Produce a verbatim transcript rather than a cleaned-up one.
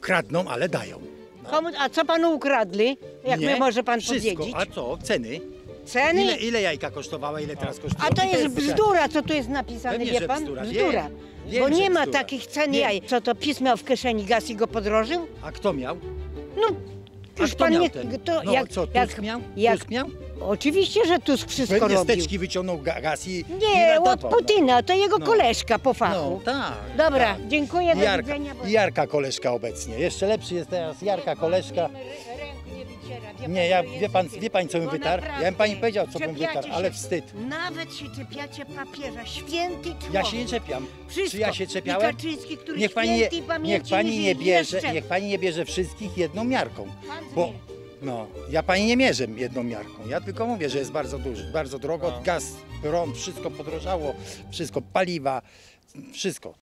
Kradną, ale dają. No. Komu, a co panu ukradli? Jak nie, my może pan wszystko powiedzieć? A co? Ceny? Ceny? Ile, ile jajka kosztowała, ile teraz kosztuje? A to jest bzdura, co tu jest napisane, pewnie, wie pan? Bzdura. bzdura. Wiem, bo nie ma bzdura. takich cen Wiem. jaj. Co to PiS miał w kieszeni gaz i go podrożył? A kto miał? No, już pan miał nie... To, no, jak, co, Tusk jak, miał? Jak, Tusk miał? Oczywiście, że Tusk wszystko pewnie robił. Steczki wyciągnął gaz i... Nie, od Putina, to jego no. koleżka po fachu. No, tak. Dobra, tak. dziękuję, do Jarka, widzenia. Bo... Jarka koleżka obecnie. Jeszcze lepszy jest teraz Jarka koleżka. Wie nie, ja, wie, pan, wie pani, co mi wytarł? Ja bym pani powiedział, co bym wytarł, ale wstyd. Nawet się czepiacie papieża, święty człowiek. Ja się nie czepiam. Wszystko. Czy ja się czepiałem? Który niech pani, nie, niech, pani nie bierze, niech pani nie bierze wszystkich jedną miarką. Bo no, ja pani nie mierzę jedną miarką. Ja tylko mówię, że jest bardzo duży, bardzo drogo. No. Gaz, prąd, wszystko podrożało, wszystko, paliwa, wszystko.